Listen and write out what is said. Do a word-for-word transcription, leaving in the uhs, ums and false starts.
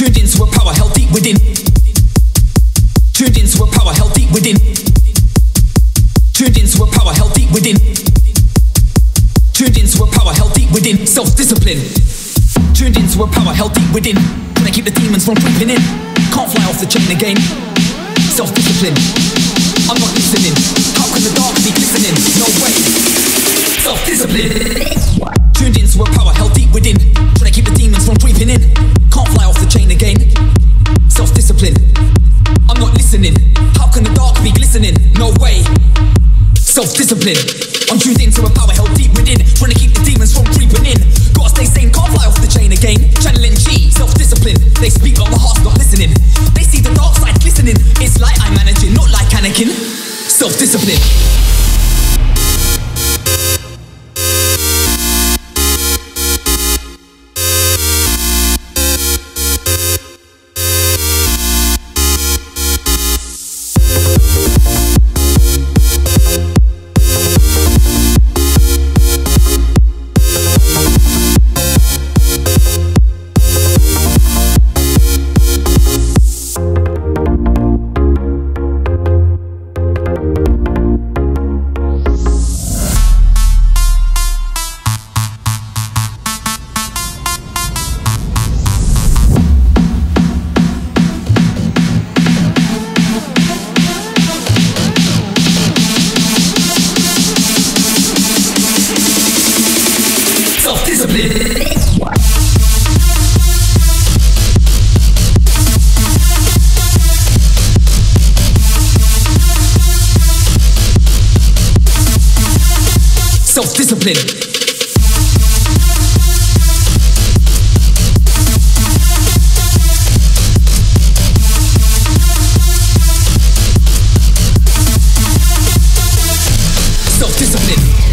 Tuned into a power healthy within. Tuned into a power healthy within. Tuned into a power healthy within. Tuned into a power healthy within. Self-discipline. Tuned into a power healthy within. Gonna keep the demons from creeping in. Can't fly off the chain again. Self-discipline. I'm not listening. How can the dark be glistening? No way. Self-discipline. Tuned into a power healthy within. Trying to keep the demons from creeping in. Can't fly off the chain again. Self-discipline. I'm not listening. How can the dark be glistening? No way. Self-discipline. I'm tuned into a power held deep within. Wanna keep the demons from creeping in. Gotta stay sane, can't fly off the chain again. Channeling G, self-discipline. They speak but the heart's not listening. They see the dark side glistening. It's like I'm managing, not like Anakin. Self-discipline. Self-discipline. Self-discipline.